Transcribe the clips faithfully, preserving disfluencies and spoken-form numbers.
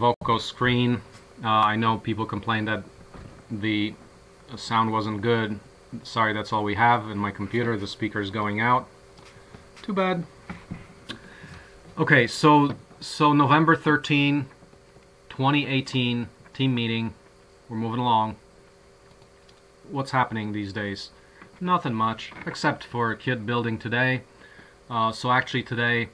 Voco screen. Uh, I know people complained that the sound wasn't good. Sorry, that's all we have in my computer. The speaker is going out. Too bad. Okay, so so November thirteenth, twenty eighteen, team meeting. We're moving along. What's happening these days? Nothing much, except for kit building today. Uh, so actually today,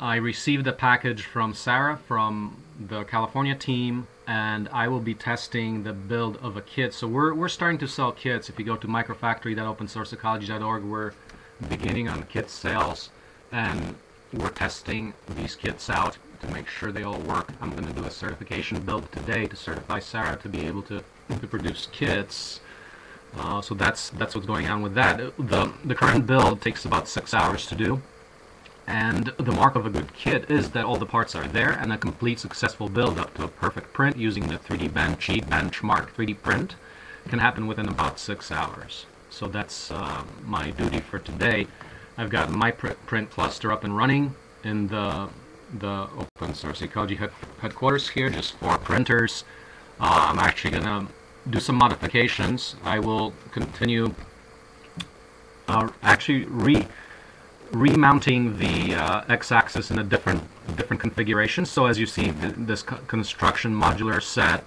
I received a package from Sarah from the California team, and I will be testing the build of a kit. So we're, we're starting to sell kits. If you go to microfactory dot open source ecology dot org, we're beginning on kit sales, and we're testing these kits out to make sure they all work. I'm going to do a certification build today to certify Sarah to be able to, to produce kits. Uh, so that's that's what's going on with that. The, the current build takes about six hours to do. And the mark of a good kit is that all the parts are there and a complete successful build up to a perfect print using the three D Benchy Benchmark three D print can happen within about six hours. So that's uh, my duty for today. I've got my print cluster up and running in the, the Open Source Ecology headquarters here, just four printers. Uh, I'm actually going to do some modifications. I will continue uh, actually re remounting the uh, x-axis in a different different configuration. So as you see, th this co construction modular set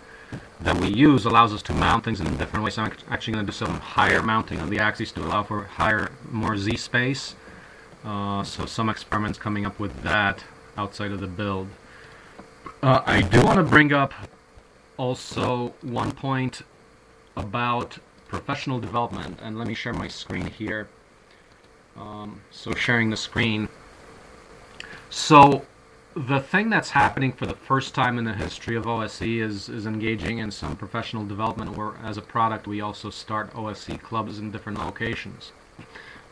that we use allows us to mount things in a different way. So I'm actually going to do some higher mounting on the axis to allow for higher, more Z space. Uh, so some experiments coming up with that outside of the build. Uh, I do want to bring up also one point about professional development, and let me share my screen here. Um, so sharing the screen. So the thing that's happening for the first time in the history of O S E is, is engaging in some professional development where as a product we also start O S E clubs in different locations.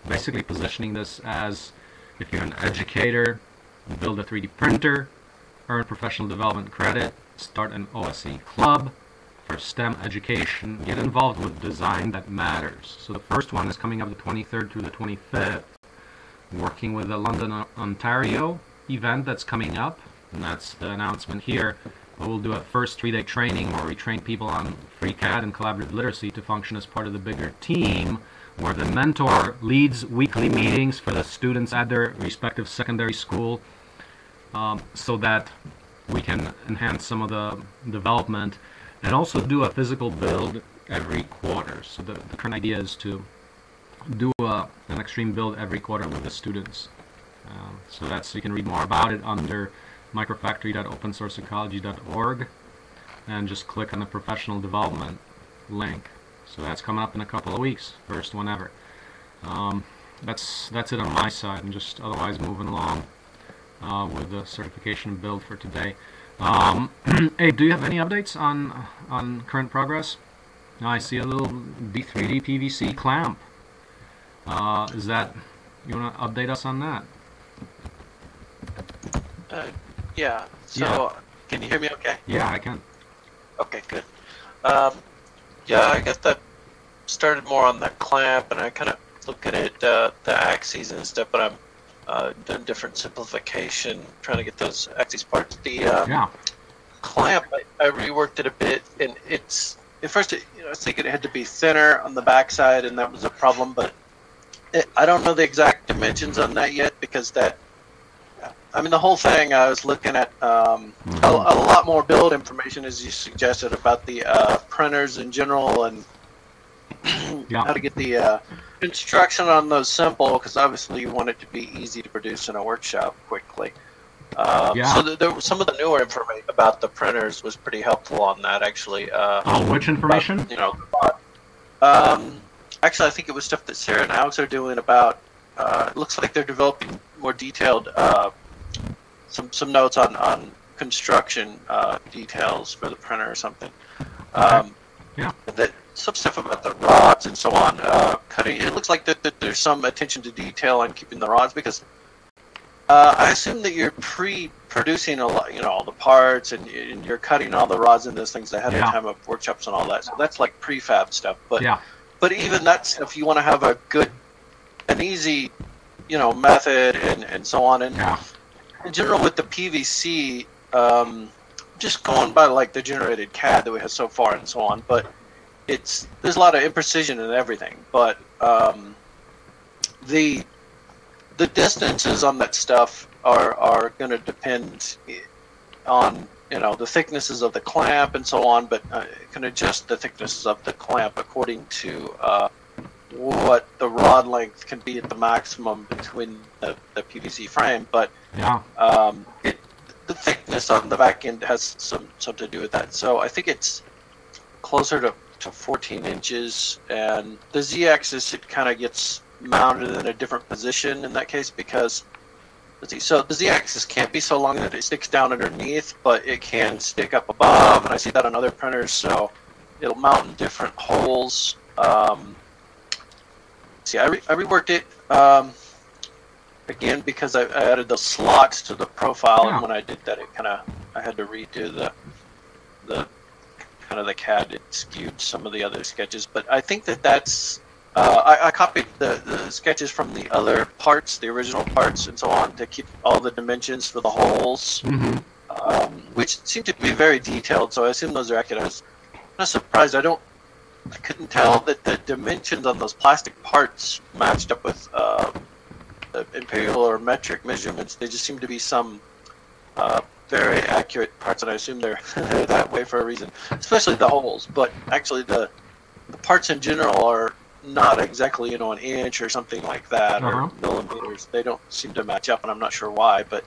Basically positioning this as if you're an educator, build a three D printer, earn professional development credit, start an O S E club for STEM education, get involved with design that matters. So the first one is coming up the twenty-third through the twenty-fifth, working with the London, Ontario event that's coming up, and that's the announcement here. We'll do a first three-day training where we train people on FreeCAD and collaborative literacy to function as part of the bigger team, where the mentor leads weekly meetings for the students at their respective secondary school, um, so that we can enhance some of the development. And also do a physical build every quarter. So the, the current idea is to do a, an extreme build every quarter with the students. Um, so that's, you can read more about it under microfactory dot open source ecology dot org and just click on the professional development link. So that's coming up in a couple of weeks, first one ever. Um, that's, that's it on my side, and just otherwise moving along uh, with the certification build for today. Um, hey, do you have any updates on on current progress? Now I see a little D three D P V C clamp. Uh, is that, you want to update us on that? Uh, yeah. So, yeah. Can you hear me okay? Yeah, I can. Okay, good. Um, yeah, I guess that started more on the clamp, and I kind of look at it, uh, the axes and stuff, but I'm Uh, done different simplification, trying to get those axis parts. The uh, yeah. clamp, I, I reworked it a bit, and it's at first it, you know, I was thinking it had to be thinner on the backside, and that was a problem. But it, I don't know the exact dimensions on that yet, because that, I mean, the whole thing I was looking at um, a, a lot more build information, as you suggested, about the uh, printers in general and yeah. how to get the. Uh, Instruction on those simple, because obviously you want it to be easy to produce in a workshop quickly. Um, yeah. So th there was some of the newer information about the printers was pretty helpful on that, actually. Uh, oh, which information? About, you know, about, um, actually, I think it was stuff that Sarah and Alex are doing about. Uh, it looks like they're developing more detailed uh, some some notes on on construction uh, details for the printer or something. Um, okay. Yeah. That, some stuff about the rods and so on, uh, cutting. It looks like that, that there's some attention to detail on keeping the rods, because uh, I assume that you're pre-producing a lot, you know, all the parts, and, and you're cutting all the rods and those things ahead yeah. of time of workshops and all that. So that's like prefab stuff. But yeah. but even that stuff, you want to have a good, an easy, you know, method and and so on. And yeah. in general, with the P V C. Um, just going by like the generated C A D that we have so far and so on, but it's there's a lot of imprecision in everything. But um, the the distances on that stuff are are going to depend on you know the thicknesses of the clamp and so on, but uh, it can adjust the thicknesses of the clamp according to uh, what the rod length can be at the maximum between the, the P V C frame. But yeah. um, it, the thickness on the back end has some something to do with that. So I think it's closer to, to fourteen inches, and the z-axis, it kind of gets mounted in a different position in that case, because let's see, so the z-axis can't be so long that it sticks down underneath, but it can stick up above, and I see that on other printers, so it'll mount in different holes. Um, see, I, re I reworked it um, again because I, I added the slots to the profile, yeah. and when I did that, it kind of I had to redo the the kind of the C A D. It skewed some of the other sketches, but I think that that's. Uh, I, I copied the, the sketches from the other parts, the original parts and so on, to keep all the dimensions for the holes, mm-hmm. um, which seem to be very detailed, so I assume those are accurate. I was kind of surprised. I, don't, I couldn't tell that the dimensions on those plastic parts matched up with uh, the imperial or metric measurements. They just seem to be some uh, very accurate parts, and I assume they're, they're that way for a reason, especially the holes. But actually the, the parts in general are not exactly, you know, an inch or something like that, or uh-huh. millimeters. They don't seem to match up, and I'm not sure why. But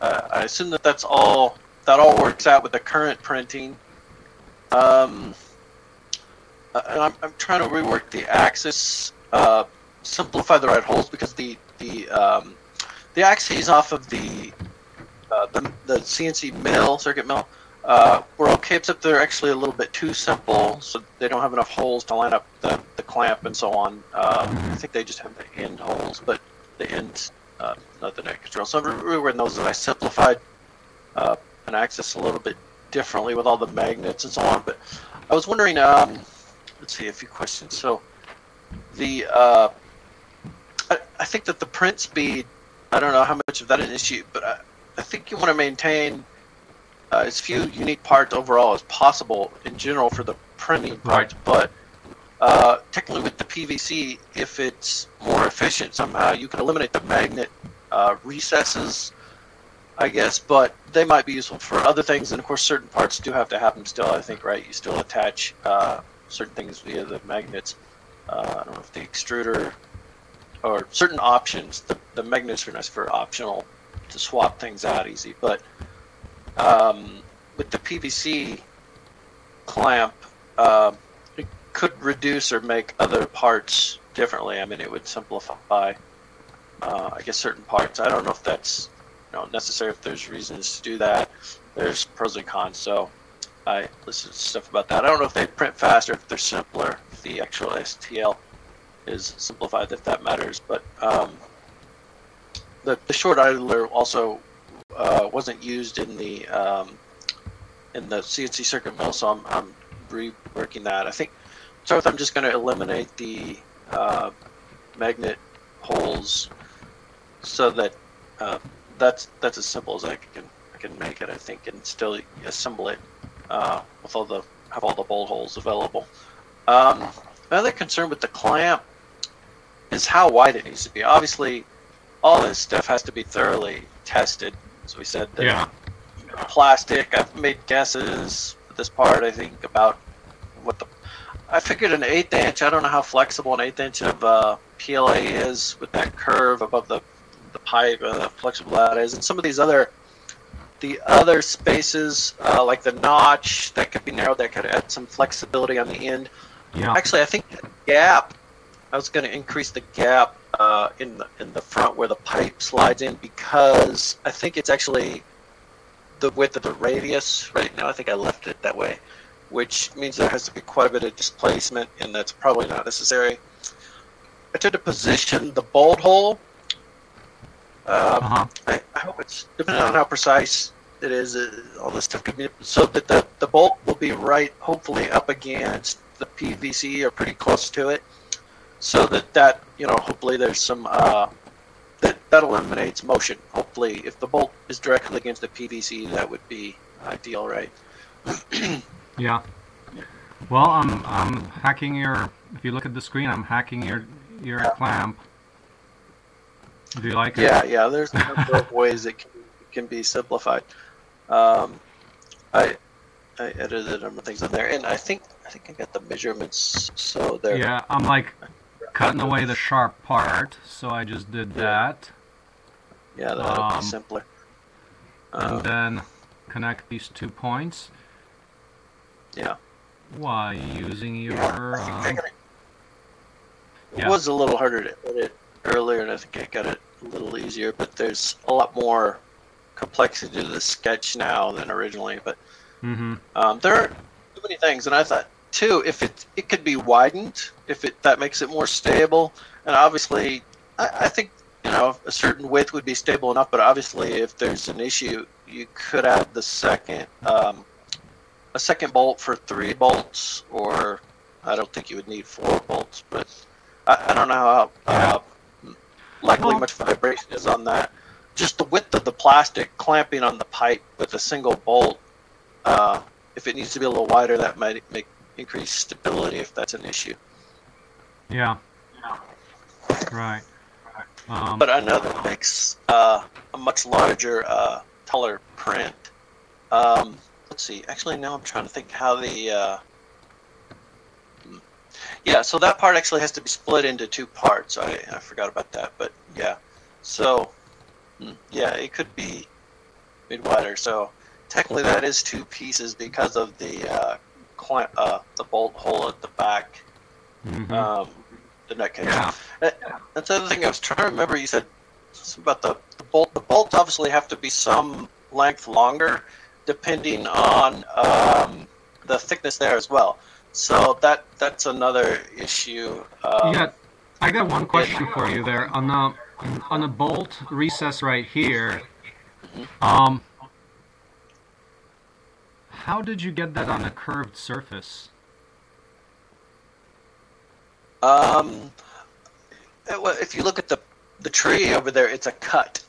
uh, I assume that that's all. That all works out with the current printing. Um, and I'm, I'm trying to rework the axis, uh, simplify the right holes, because the the um, the axes off of the uh, the, the C N C mill, circuit mill, Uh, we're okay, except they're actually a little bit too simple, so they don't have enough holes to line up the, the clamp and so on. Um, I think they just have the end holes, but the ends, uh, not the neck control. So we were in those, and I simplified uh, an axis a little bit differently with all the magnets and so on. But I was wondering, um, let's see, a few questions. So the, uh, I, I think that the print speed, I don't know how much of that is an issue, but I, I think you want to maintain Uh, as few unique parts overall as possible in general for the printing part, right. but uh, technically with the P V C, if it's more efficient somehow, you can eliminate the magnet uh, recesses, I guess, but they might be useful for other things, and of course certain parts do have to happen still, I think, right? You still attach uh, certain things via the magnets. Uh, I don't know if the extruder, or certain options, the, the magnets are nice for optional to swap things out easy, but Um, with the P V C clamp, uh, it could reduce or make other parts differently. I mean, it would simplify, uh, I guess, certain parts. I don't know if that's you know, necessary, if there's reasons to do that. There's pros and cons, so I listened to stuff about that. I don't know if they print faster, if they're simpler, if the actual S T L is simplified, if that matters. But um, the, the short idler also Uh, wasn't used in the um, in the C N C circuit mill, so I'm, I'm reworking that. I think so. If I'm just going to eliminate the uh, magnet holes, so that uh, that's that's as simple as I can I can make it. I think, and still assemble it uh, with all the have all the bolt holes available. Um, another concern with the clamp is how wide it needs to be. Obviously, all this stuff has to be thoroughly tested. So we said that yeah. plastic, I've made guesses for this part, I think, about what the... I figured an eighth inch, I don't know how flexible an eighth inch of uh, P L A is with that curve above the, the pipe, uh, how flexible that is. And some of these other, the other spaces, uh, like the notch, that could be narrowed, that could add some flexibility on the end. Yeah. Actually, I think the gap, I was going to increase the gap Uh, in the in the front where the pipe slides in, because I think it's actually the width of the radius right now. I think I left it that way, which means there has to be quite a bit of displacement, and that's probably not necessary. I tried to position the bolt hole. Um, uh-huh. I, I hope it's, depending on how precise it is, uh, all this stuff could be, so that the, the bolt will be right, hopefully up against the P V C or pretty close to it. So that that you know hopefully there's some uh, that that eliminates motion. Hopefully, if the bolt is directly against the P V C, that would be ideal, right? Yeah. Well, I'm I'm hacking your. If you look at the screen, I'm hacking your your clamp. Do you like yeah, it? Yeah, yeah. There's a number of ways it can, can be simplified. Um, I I edited a number of things on there, and I think I think I got the measurements. So there. Yeah, I'm like cutting away the sharp part, so I just did that. Yeah, that would um, be simpler. Um, and then connect these two points. Yeah. Why using your? Yeah, I think um, I got it. It yeah. was a little harder to edit earlier, and I think I got it a little easier. But there's a lot more complexity to the sketch now than originally. But mm-hmm. um, there are too many things, and I thought too, if it it could be widened, if it that makes it more stable. And obviously, I, I think you know a certain width would be stable enough. But obviously, if there's an issue, you could add the second. Um, A second bolt for three bolts, or I don't think you would need four bolts, but I, I don't know how uh, likely well, much vibration is on that. Just the width of the plastic clamping on the pipe with a single bolt, uh, if it needs to be a little wider, that might make increase stability if that's an issue. Yeah. yeah. Right. Um, but I know that makes uh, a much larger, uh, taller print. Um, Let's see. Actually, now I'm trying to think how the. Uh... Yeah, so that part actually has to be split into two parts. I, I forgot about that, but yeah. So, yeah, it could be made wider. So technically, that is two pieces because of the uh, clamp, uh, the bolt hole at the back, mm-hmm. um, the nut case. Yeah. That, that's the other thing I was trying to remember. You said about the, the bolt. The bolts obviously have to be some length longer, depending on um, the thickness there as well. So that that's another issue. Um, yeah, I got one question for you there. On the, on the bolt recess right here, um, how did you get that on a curved surface? Um, if you look at the, the tree over there, it's a cut.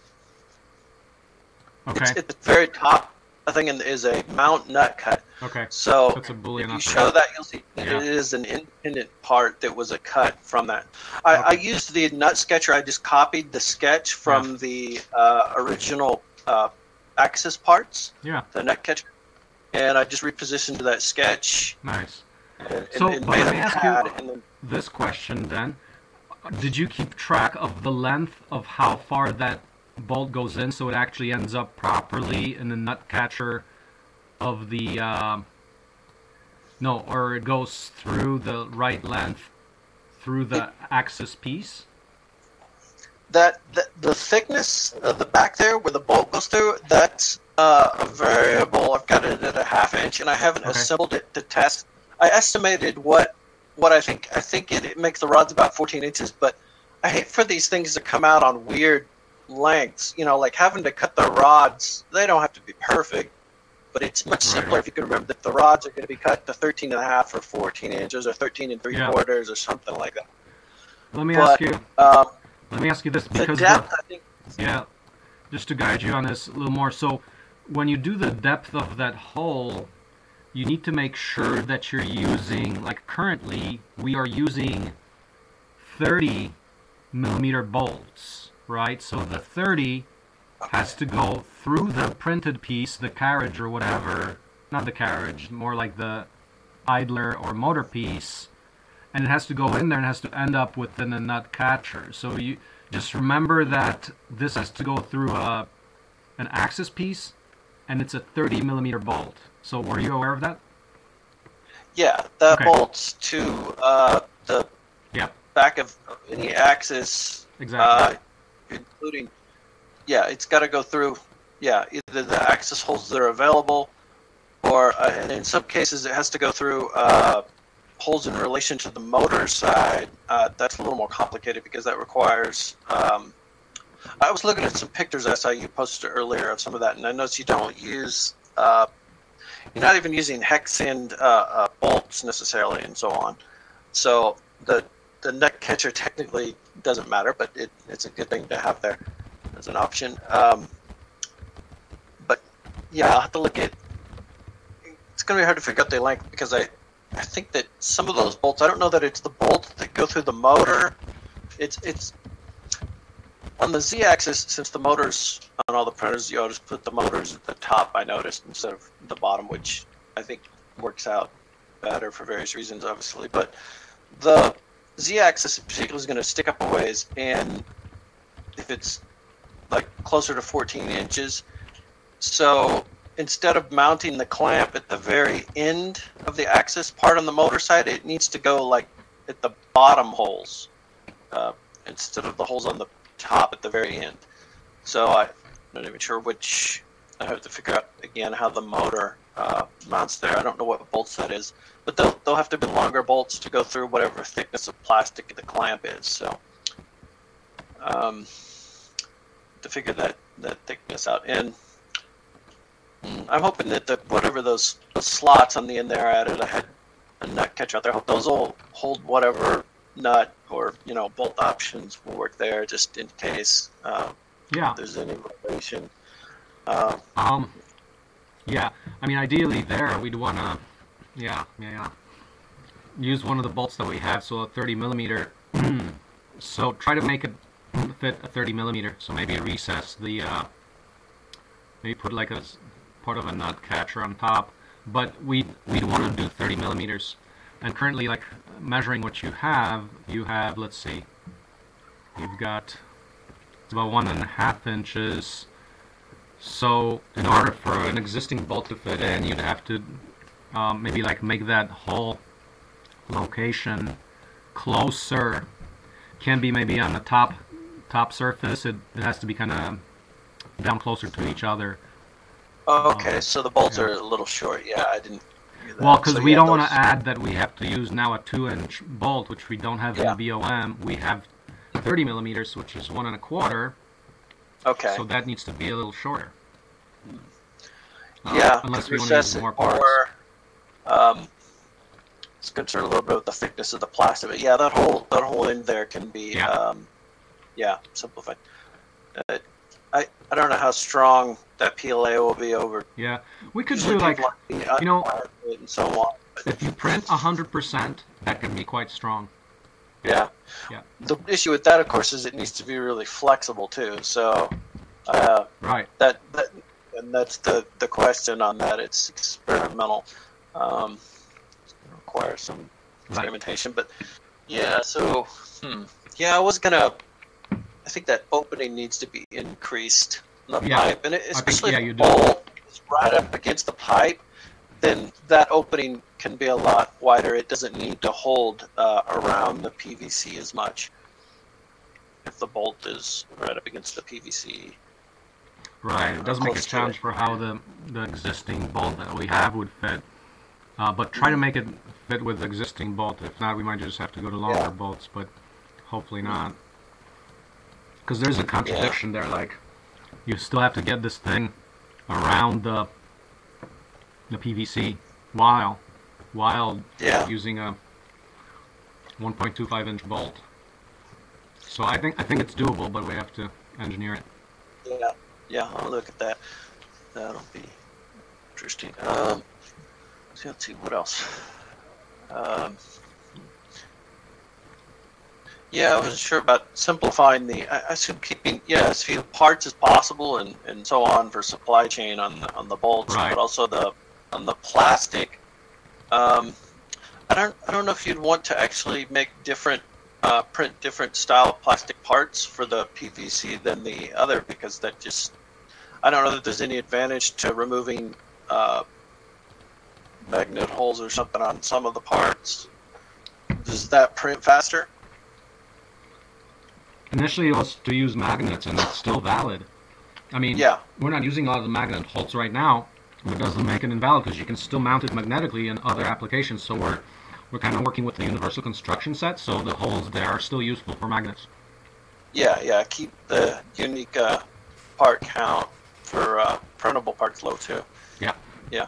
Okay. It's at the very top. I think it is a mount nut cut. Okay. So that's a boolean if you show that, you'll see that yeah. it is an independent part that was a cut from that. I, okay. I used the nut sketcher. I just copied the sketch from yeah. the uh, original uh, axis parts. Yeah. The nut catcher, and I just repositioned that sketch. Nice. And, so and let me ask you then, this question then: did you keep track of the length of how far that bolt goes in, so it actually ends up properly in the nut catcher of the uh, no, or it goes through the right length through the it, axis piece? That the, the thickness of the back there where the bolt goes through, that's uh, a variable. I've got it at a half inch, and I haven't okay. assembled it to test. I estimated what what I think. I think it, it makes the rods about fourteen inches, but I hate for these things to come out on weird lengths, you know, like having to cut the rods. They don't have to be perfect, but it's much simpler right. if you can remember that the rods are going to be cut to thirteen and a half or fourteen inches or thirteen and three quarters yeah. or something like that. Let me but, ask you. Um, let me ask you this because the depth, the, I think, yeah, just to guide you on this a little more. So, when you do the depth of that hole, you need to make sure that you're using, like currently, we are using thirty millimeter bolts. Right, so the thirty has to go through the printed piece, the carriage or whatever, not the carriage, more like the idler or motor piece, and it has to go in there and has to end up within a nut catcher. So you just remember that this has to go through a, an axis piece, and it's a thirty millimeter bolt. So were you aware of that? Yeah, that okay. bolts to uh, the yeah. back of any axis. Exactly. Uh, including, yeah, it's got to go through, yeah, either the access holes that are available, or uh, and in some cases it has to go through uh, holes in relation to the motor side. Uh, that's a little more complicated because that requires, um, I was looking at some pictures I saw you posted earlier of some of that, and I noticed you don't use, uh, you're not even using hex end uh, uh, bolts necessarily and so on. So the The nut catcher technically doesn't matter, but it, it's a good thing to have there as an option. Um, but yeah, I'll have to look at it's going to be hard to figure out the length, because I, I think that some of those bolts, I don't know that it's the bolts that go through the motor. It's, it's on the z-axis, since the motors on all the printers, you always put the motors at the top, I noticed, instead of the bottom, which I think works out better for various reasons, obviously. But the z-axis in particular is going to stick up a ways, and if it's like closer to fourteen inches, so instead of mounting the clamp at the very end of the axis part on the motor side, it needs to go like at the bottom holes uh, instead of the holes on the top at the very end. So I'm not even sure which. I have to figure out again how the motor uh, mounts there. I don't know what bolts that is, but they'll, they'll have to be longer bolts to go through whatever thickness of plastic the clamp is. So um, to figure that, that thickness out. And I'm hoping that the, whatever those, those slots on the end there, I added, I had a nut catcher out there. I hope those will hold whatever nut or, you know, bolt options will work there, just in case uh, yeah. there's any relation. Uh, um, yeah, I mean, ideally there, we'd want to, yeah, yeah, yeah, use one of the bolts that we have, so a thirty millimeter, so try to make it fit a thirty millimeter, so maybe recess the, uh, maybe put like a part of a nut catcher on top, but we we'd want to do thirty millimeters. And currently, like measuring what you have, you have let's see, you've got it's about one and a half inches. So in order for an existing bolt to fit in, you'd have to um, maybe like make that whole location closer. Can be maybe on the top top surface. It, it has to be kind of down closer to each other. Oh, okay, so the bolts yeah. are a little short. Yeah, I didn't hear that. Well, because so we don't those... want to add that we have to use now a two inch bolt, which we don't have yeah. in B O M. We have thirty millimeters, which is one and a quarter. Okay. So that needs to be a little shorter. Uh, yeah, unless we want to use more parts. Or, um, it's concerned a little bit with the thickness of the plastic. But yeah, that whole that whole end there can be, yeah, um, yeah simplified. Uh, I, I don't know how strong that P L A will be over. Yeah, we could do like, you know, and so on. If you print one hundred percent, that can be quite strong. Yeah. yeah. The issue with that, of course, is it needs to be really flexible too. So, uh, right. That, that and that's the the question on that. It's experimental. Um, it's gonna require some experimentation, right. but yeah. So, hmm. yeah, I was gonna. I think that opening needs to be increased in the yeah. pipe, and it, especially think, yeah, if the bolt is right up against the pipe, then that opening can be a lot wider. It doesn't need to hold uh, around the P V C as much if the bolt is right up against the P V C. Right, it does make a challenge for how the, the existing bolt that we have would fit, uh, but try to make it fit with the existing bolt. If not, we might just have to go to longer yeah. bolts, but hopefully not. Because there's a contradiction yeah. there, like, you still have to get this thing around the the P V C while while yeah. using a one point two five inch bolt. So I think I think it's doable, but we have to engineer it. Yeah, yeah, I'll look at that. That'll be interesting. Um, let's, see, let's see what else. Um, Yeah, I wasn't sure about simplifying the. I assume keeping yeah as few parts as possible and, and so on for supply chain on the, on the bolts, right. but also the on the plastic. Um, I don't I don't know if you'd want to actually make different uh, print different style plastic parts for the P V C than the other, because that just I don't know that there's any advantage to removing uh, magnet holes or something on some of the parts. Does that print faster? Initially, it was to use magnets, and it's still valid. I mean, yeah. we're not using a lot of the magnet holes right now, but it doesn't make it invalid because you can still mount it magnetically in other applications. So we're we're kind of working with the universal construction set, so the holes there are still useful for magnets. Yeah, yeah. Keep the unique uh, part count for uh, printable parts low too. Yeah, yeah,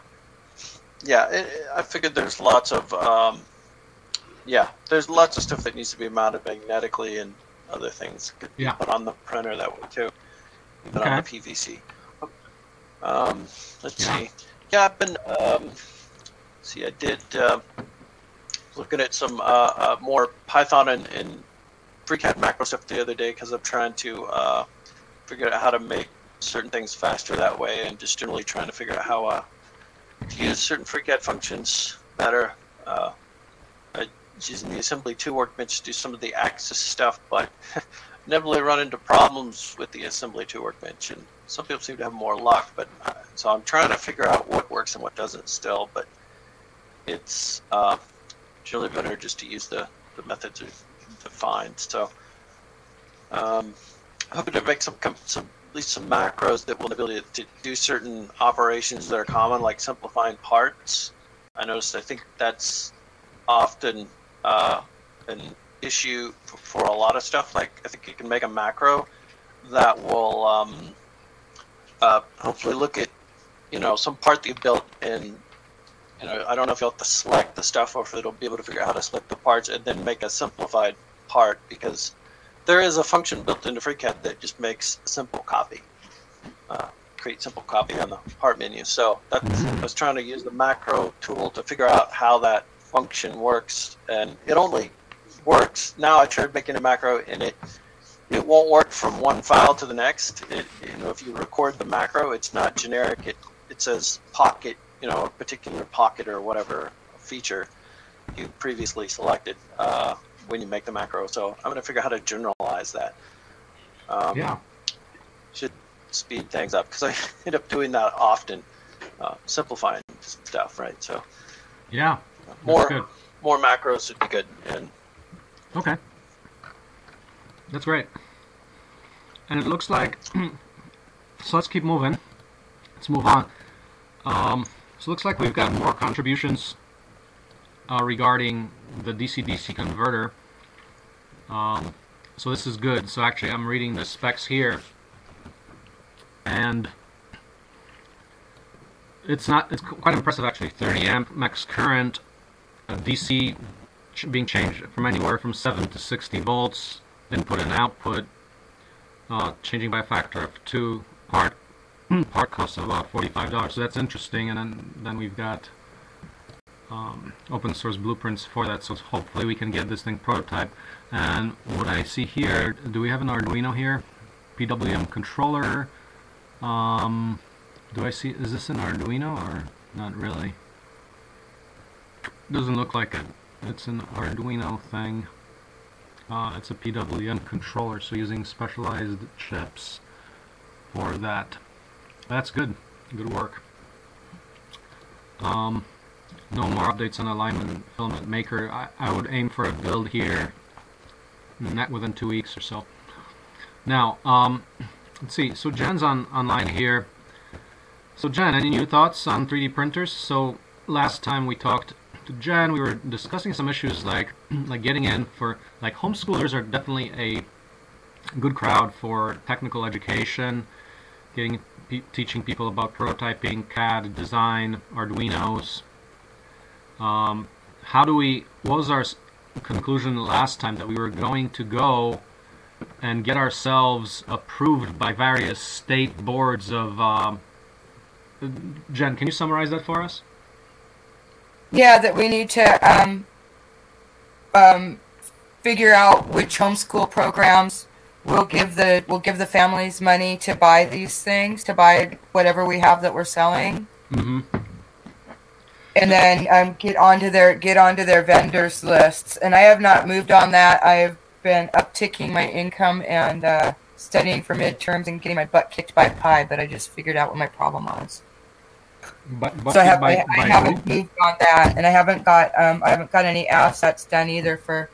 yeah. It, it, I figured there's lots of um, yeah, there's lots of stuff that needs to be mounted magnetically and other things could yeah. be put on the printer that way too, but okay. on the P V C. Um, let's yeah. see. Yeah, I've been um, see, I did uh, looking at some uh, uh, more Python and, and FreeCAD macro stuff the other day because I'm trying to uh, figure out how to make certain things faster that way, and just generally trying to figure out how uh, to use certain FreeCAD functions better. Uh, I, using the assembly two workbench to do some of the axis stuff, but never really run into problems with the assembly two workbench, and some people seem to have more luck. But uh, so I'm trying to figure out what works and what doesn't still, but it's uh, generally better just to use the, the methods we've defined. So um, I'm hoping to make some, some at least some macros that will be able to do certain operations that are common, like simplifying parts. I noticed I think that's often uh, an issue for a lot of stuff. Like, I think you can make a macro that will um, uh, hopefully look at, you know, some part that you built, and, you know, I don't know if you'll have to select the stuff or if it'll be able to figure out how to select the parts and then make a simplified part, because there is a function built into FreeCAD that just makes a simple copy, uh, create simple copy on the part menu. So that's, I was trying to use the macro tool to figure out how that function works, and it only works. Now I tried making a macro, and it it won't work from one file to the next. It, you know, if you record the macro, it's not generic. It it says pocket, you know, a particular pocket or whatever feature you previously selected uh, when you make the macro. So I'm going to figure out how to generalize that. Um, yeah, should speed things up, because I end up doing that often, uh, simplifying stuff, right? So yeah. More, good. more macros would be good. And okay, that's great. And it looks like so. Let's keep moving. Let's move on. Um, so it looks like we've got more contributions uh, regarding the D C D C converter. Um, so this is good. So actually, I'm reading the specs here, and it's not. It's quite impressive actually. thirty amp max current. Uh, D C being changed from anywhere from seven to sixty volts, input and output, uh, changing by a factor of two, part part cost of about forty-five dollars, so that's interesting. And then, then we've got um, open source blueprints for that, so hopefully we can get this thing prototype. And what I see here, do we have an Arduino here? P W M controller, um, do I see, is this an Arduino or not really? Doesn't look like it. It's an Arduino thing. Uh, it's a P W M controller, so using specialized chips for that. That's good. Good work. Um, no more updates on alignment filament maker. I, I would aim for a build here, and that within two weeks or so. Now, um, let's see. So Jen's on online here. So Jen, any new thoughts on three D printers? So last time we talked to Jen, we were discussing some issues like like getting in for, like, homeschoolers are definitely a good crowd for technical education, getting pe teaching people about prototyping, C A D, design, Arduinos. Um, how do we? What was our conclusion last time? That we were going to go and get ourselves approved by various state boards of. Um, Jen, can you summarize that for us? Yeah, that we need to um, um, figure out which homeschool programs will give the will give the families money to buy these things, to buy whatever we have that we're selling, mm-hmm. and then um, get onto their get onto their vendors lists. And I have not moved on that. I've been upticking my income and uh, studying for midterms and getting my butt kicked by pie, but I just figured out what my problem was. But, but so I, have, by, I, I haven't moved on that, and I haven't got um, I haven't got any assets done either for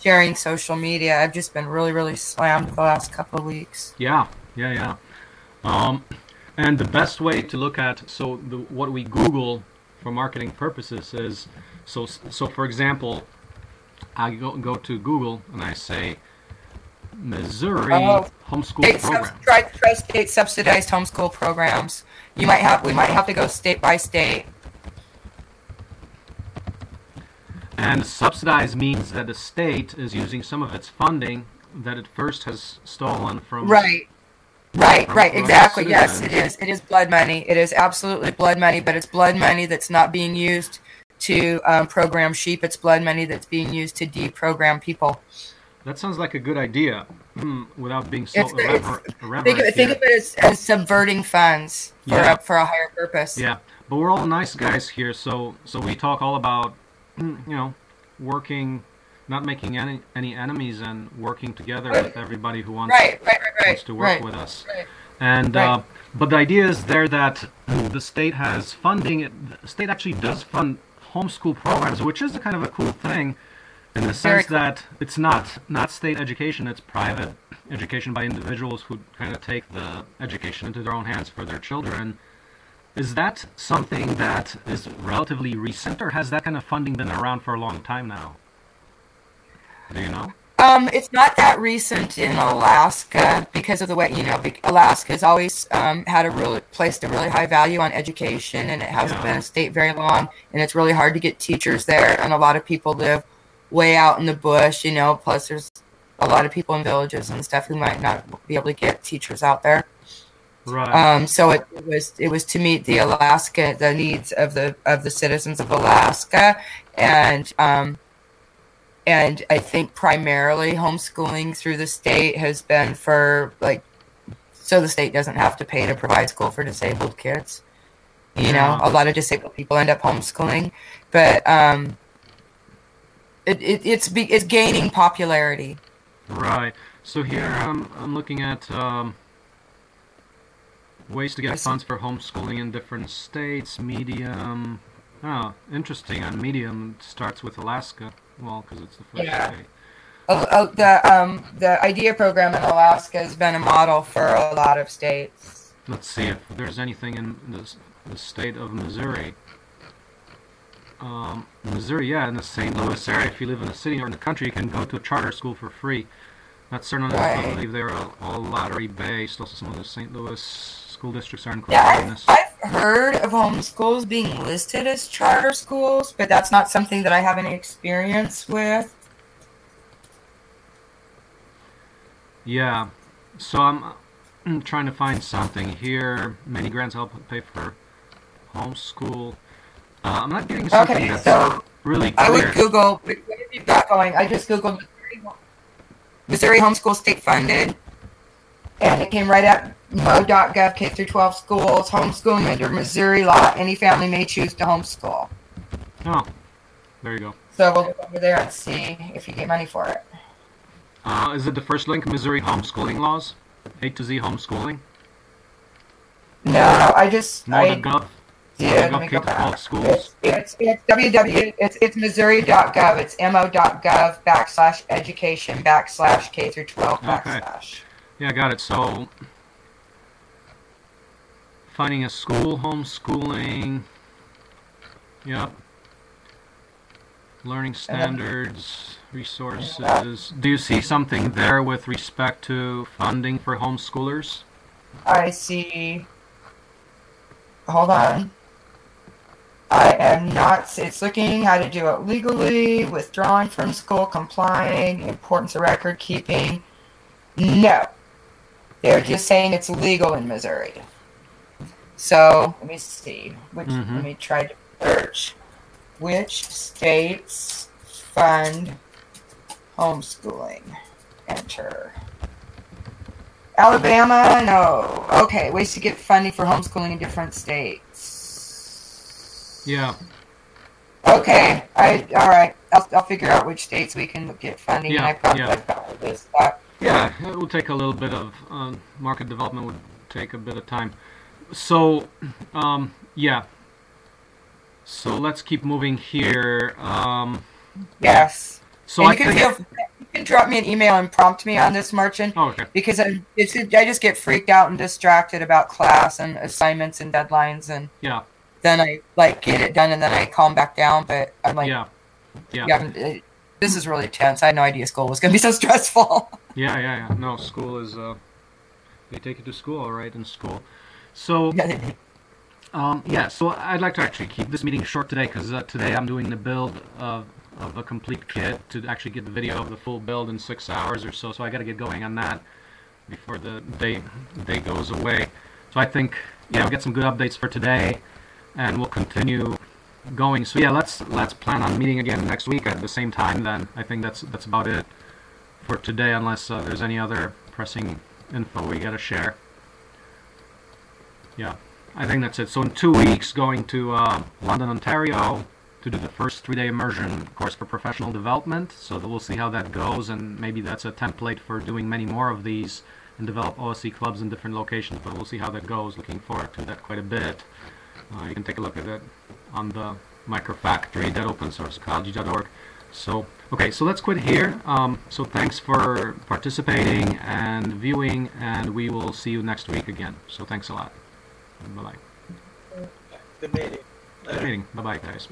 sharing social media. I've just been really, really slammed the last couple of weeks. Yeah, yeah, yeah. Um, and the best way to look at so the, what we Google for marketing purposes is so so. For example, I go go to Google and I say Missouri oh, homeschool state program. Try try state subsidized homeschool programs. You might have, we might have to go state by state. And subsidized means that the state is using some of its funding that it first has stolen from. Right, right, from right, exactly. Citizens. Yes, it is. It is blood money. It is absolutely blood money, but it's blood money that's not being used to um, program sheep. It's blood money that's being used to deprogram people. That sounds like a good idea, without being so elaborate. Think, yeah. think of it as, as subverting funds for, yeah. a, for a higher purpose. Yeah, but we're all nice guys here, so so we talk all about, you know, working, not making any any enemies, and working together right. with everybody who wants, right, right, right, right. wants to work right. with us. Right. And right. Uh, but the idea is there that the state has funding. The state actually does fund homeschool programs, which is a kind of a cool thing. In the sense that it's not not state education, it's private education by individuals who kind of take the education into their own hands for their children. Is that something that is relatively recent, or has that kind of funding been around for a long time now? Do you know? Um, it's not that recent in Alaska because of the way, you know, Alaska's always um, had a really, placed a really high value on education, and it hasn't yeah. been a state very long, and it's really hard to get teachers there, and a lot of people live way out in the bush, you know, plus there's a lot of people in villages and stuff who might not be able to get teachers out there. Right. Um, so it, it was it was to meet the Alaska the needs of the of the citizens of Alaska, and um, and I think primarily homeschooling through the state has been for, like, so the state doesn't have to pay to provide school for disabled kids. You yeah. know, a lot of disabled people end up homeschooling, but um It, it, it's be, it's gaining popularity. Right. So here I'm, I'm looking at um, ways to get funds for homeschooling in different states. Medium. Oh, interesting. And Medium starts with Alaska. Well, because it's the first yeah. state. Oh, oh, the um, the IDEA program in Alaska has been a model for a lot of states. Let's see if there's anything in this, the state of Missouri. Um, Missouri, yeah, in the Saint Louis area, if you live in a city or in the country, you can go to a charter school for free. That's certainly, right. I believe they're all, all lottery-based. Also, some of the Saint Louis school districts are included yeah, in this. I've, I've heard of homeschools being listed as charter schools, but that's not something that I have any experience with. Yeah, so I'm, I'm trying to find something here. Many grants help pay for homeschool. Uh, I'm not getting something okay, that's so really clear. I would Google, what have you got going? I just Googled Missouri, Missouri Homeschool State Funded, and it came right up, mo dot gov, K through twelve schools, homeschooling under Missouri law. Any family may choose to homeschool. Oh, there you go. So we'll look over there and see if you get money for it. Uh, is it the first link, Missouri Homeschooling Laws? A to Z Homeschooling? No, I just... mo dot gov. Yeah, let me go back. It's, it's, it's www. It's it's Missouri dot gov. It's mo dot gov backslash education backslash K through twelve backslash. Yeah, I got it. So, finding a school, homeschooling. Yep. Learning standards, resources. Do you see something there with respect to funding for homeschoolers? I see. Hold on. I am not, it's looking how to do it legally, withdrawing from school, complying, importance of record keeping. No. They're just saying it's legal in Missouri. So, let me see. Which, mm-hmm. Let me try to search. Which states fund homeschooling? Enter. Alabama? No. Okay, ways to get funding for homeschooling in different states. Yeah. Okay. I all right. I'll, I'll figure out which states we can get funding. Yeah. And I probably yeah. got this stuff. Yeah. It will take a little bit of uh, market development. Would take a bit of time. So, um, yeah. So let's keep moving here. Um, yes. So and I you can think... feel, you can drop me an email and prompt me on this, Marcin. Oh, okay. Because I it's, I just get freaked out and distracted about class and assignments and deadlines and yeah. Then I like get it done, and then I calm back down. But I'm like, yeah, yeah. yeah it, this is really tense. I had no idea school was going to be so stressful. yeah, yeah, yeah. No, school is. Uh, they take you to school, all right, in school. So, um, yeah. So I'd like to actually keep this meeting short today because uh, today I'm doing the build of of a complete kit to actually get the video of the full build in six hours or so. So I got to get going on that before the day day goes away. So I think yeah, we got some good updates for today. And we'll continue going. So yeah, let's let's plan on meeting again next week at the same time. Then I think that's that's about it for today, unless uh, there's any other pressing info we gotta share. Yeah, I think that's it. So in two weeks, going to uh, London, Ontario, to do the first three-day immersion course for professional development. So we'll see how that goes, and maybe that's a template for doing many more of these and develop O S E clubs in different locations, but we'll see how that goes. Looking forward to that quite a bit. Uh, you can take a look at it on the microfactory dot open source ecology dot org. So, okay, so let's quit here. Um, so thanks for participating and viewing, and we will see you next week again. So thanks a lot. Bye-bye. Good meeting. Good meeting. Bye-bye, guys.